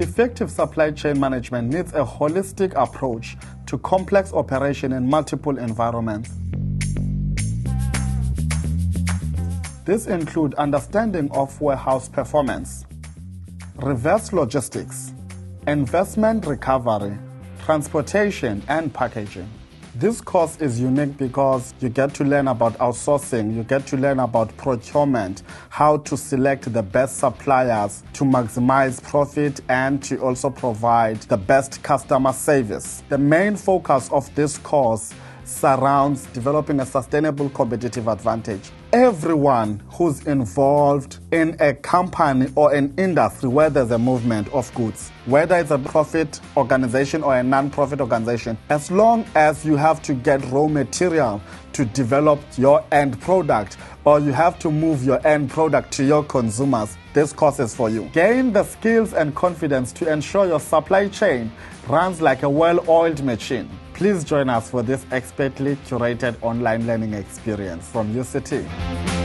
Effective supply chain management needs a holistic approach to complex operation in multiple environments. This includes understanding of warehouse performance, reverse logistics, investment recovery, transportation, and packaging. This course is unique because you get to learn about outsourcing, you get to learn about procurement, how to select the best suppliers to maximize profit and to also provide the best customer service. The main focus of this course surrounds developing a sustainable competitive advantage. Everyone who's involved in a company or an industry where there's a movement of goods, whether it's a profit organization or a non-profit organization, as long as you have to get raw material to develop your end product or you have to move your end product to your consumers, this course is for you. Gain the skills and confidence to ensure your supply chain runs like a well-oiled machine. Please join us for this expertly curated online learning experience from UCT.